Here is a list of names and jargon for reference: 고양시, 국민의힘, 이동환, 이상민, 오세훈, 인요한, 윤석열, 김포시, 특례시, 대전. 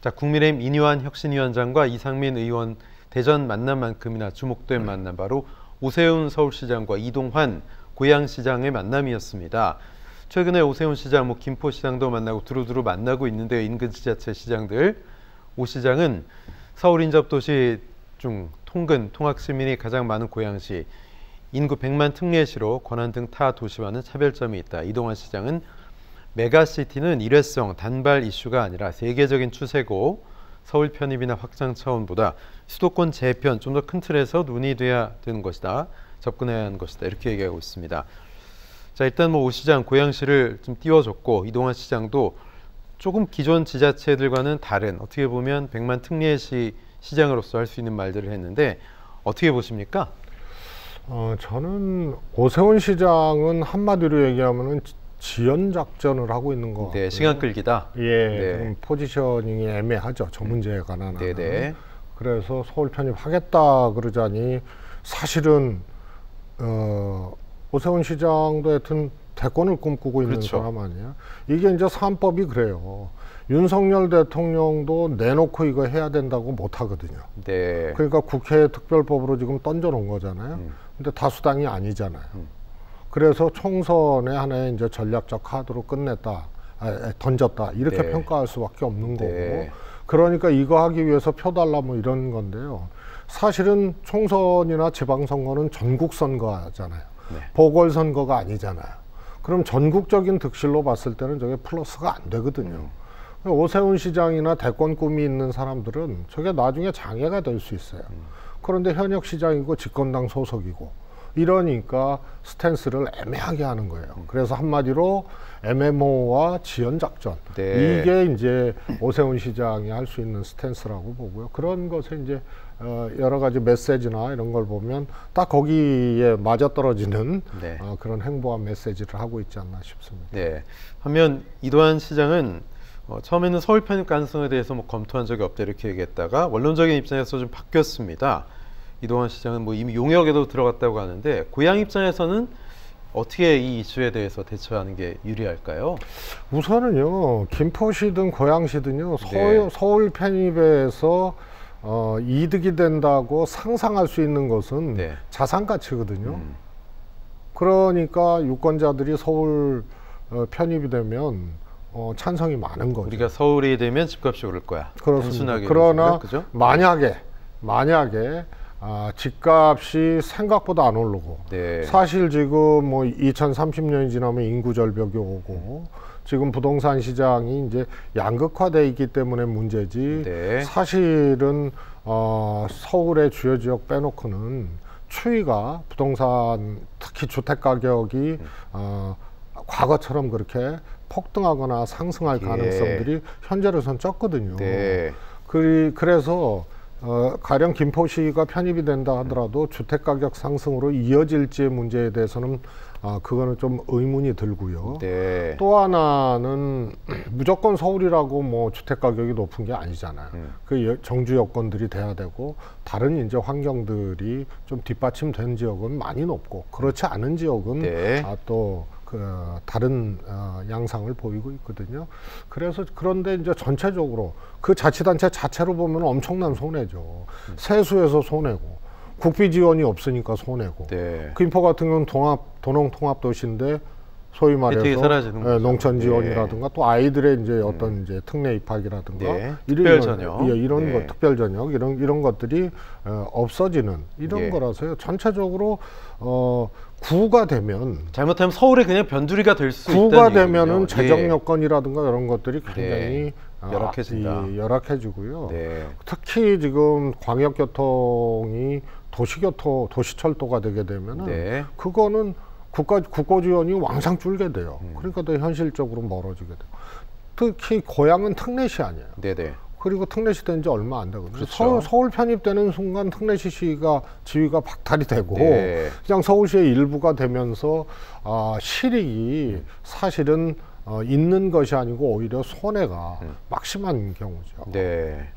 자, 국민의힘 인요한 혁신위원장과 이상민 의원 대전 만남만큼이나 주목된 만남, 바로 오세훈 서울시장과 이동환 고양시장의 만남이었습니다. 최근에 오세훈 시장, 뭐 김포시장도 만나고 두루두루 만나고 있는데요. 인근 지자체 시장들, 오 시장은 서울 인접도시 중 통근, 통학시민이 가장 많은 고양시, 인구 100만 특례시로 권한 등 타 도시와는 차별점이 있다. 이동환 시장은 메가시티는 일회성, 단발 이슈가 아니라 세계적인 추세고 서울 편입이나 확장 차원보다 수도권 재편, 좀 더 큰 틀에서 논의 돼야 되는 것이다. 접근해야 하는 것이다. 이렇게 얘기하고 있습니다. 자, 일단 뭐 오 시장, 고양시를 좀 띄워줬고, 이동환 시장도 조금 기존 지자체들과는 다른, 어떻게 보면 100만 특례시 시장으로서 할 수 있는 말들을 했는데 어떻게 보십니까? 저는 오세훈 시장은 한마디로 얘기하면은 지연 작전을 하고 있는 것 같아요. 네, 시간 끌기다. 예, 네. 포지셔닝이 애매하죠. 저 문제에 관한. 네네. 그래서 서울 편입하겠다 그러자니 사실은 오세훈 시장도 하여튼 대권을 꿈꾸고 있는, 그렇죠, 사람 아니야. 이게 이제 산법이 그래요. 윤석열 대통령도 내놓고 이거 해야 된다고 못 하거든요. 네. 그러니까 국회 특별법으로 지금 던져놓은 거잖아요. 근데 다수당이 아니잖아요. 그래서 총선의 하나의 이제 전략적 카드로 끝냈다, 던졌다, 이렇게, 네, 평가할 수밖에 없는 거고. 네. 그러니까 이거 하기 위해서 표 달라 뭐 이런 건데요. 사실은 총선이나 지방선거는 전국선거잖아요. 네. 보궐선거가 아니잖아요. 그럼 전국적인 득실로 봤을 때는 저게 플러스가 안 되거든요. 오세훈 시장이나 대권 꿈이 있는 사람들은 저게 나중에 장애가 될 수 있어요. 그런데 현역 시장이고 집권당 소속이고 이러니까 스탠스를 애매하게 하는 거예요. 그래서 한마디로 MMO와 지연작전, 네, 이게 이제 오세훈 시장이 할 수 있는 스탠스라고 보고요. 그런 것에 이제 여러 가지 메시지나 이런 걸 보면 딱 거기에 맞아떨어지는, 네, 그런 행보한 메시지를 하고 있지 않나 싶습니다. 네. 반면 이동환 시장은 처음에는 서울 편입 가능성에 대해서 뭐 검토한 적이 없다 이렇게 얘기했다가 원론적인 입장에서 좀 바뀌었습니다. 이동환 시장은 뭐 이미 용역에도 들어갔다고 하는데 고양 입장에서는 어떻게 이 이슈에 대해서 대처하는 게 유리할까요? 우선은요, 김포시든 고양시든요, 네, 서울 편입에서 이득이 된다고 상상할 수 있는 것은, 네, 자산 가치거든요. 그러니까 유권자들이 서울 편입이 되면 찬성이 많은 거죠. 우리가 서울이 되면 집값이 오를 거야. 그렇습니다. 그러나 그죠? 만약에 집값이 생각보다 안 오르고, 네, 사실 지금 뭐 2030년이 지나면 인구 절벽이 오고 지금 부동산 시장이 이제 양극화돼 있기 때문에 문제지, 네, 사실은 서울의 주요 지역 빼놓고는 추이가 부동산, 특히 주택 가격이 과거처럼 그렇게 폭등하거나 상승할, 예, 가능성들이 현재로선 적거든요. 네. 그래서 가령 김포시가 편입이 된다 하더라도 주택가격 상승으로 이어질지의 문제에 대해서는 그거는 좀 의문이 들고요. 네. 또 하나는 무조건 서울이라고 뭐 주택가격이 높은 게 아니잖아요. 그 정주 여건들이 돼야 되고 다른 이제 환경들이 좀 뒷받침된 지역은 많이 높고 그렇지 않은 지역은, 네, 또 다른 양상을 보이고 있거든요. 그래서 그런데 이제 전체적으로 그 자치단체 자체로 보면 엄청난 손해죠. 세수에서 손해고 국비 지원이 없으니까 손해고, 네, 김포 같은 경우는 도농 통합 도시인데 소위 말해서 농촌 지원이라든가, 네, 또 아이들의 이제 어떤 이제 특례 입학이라든가, 네, 특별 저녁, 예, 이런, 네, 것, 특별 저녁 이런 것들이 없어지는 이런, 네, 거라서요. 전체적으로 구가 되면, 잘못하면 서울에 그냥 변두리가 될 수 있다는 얘기군요. 구가 되면은 재정 여건이라든가 이런 것들이 굉장히, 네, 열악해진다. 열악해지고요. 네. 특히 지금 광역교통이 도시철도가 되게 되면은, 네, 그거는 국고지원이 왕상 줄게 돼요. 그러니까 더 현실적으로 멀어지게 돼요. 특히 고향은 특례시 아니에요. 네네. 그리고 특례시 된 지 얼마 안 되거든요. 그렇죠. 서울 편입되는 순간 특례시가 지위가 박탈이 되고, 네, 그냥 서울시의 일부가 되면서 실익이 사실은 있는 것이 아니고 오히려 손해가 막심한 경우죠. 네.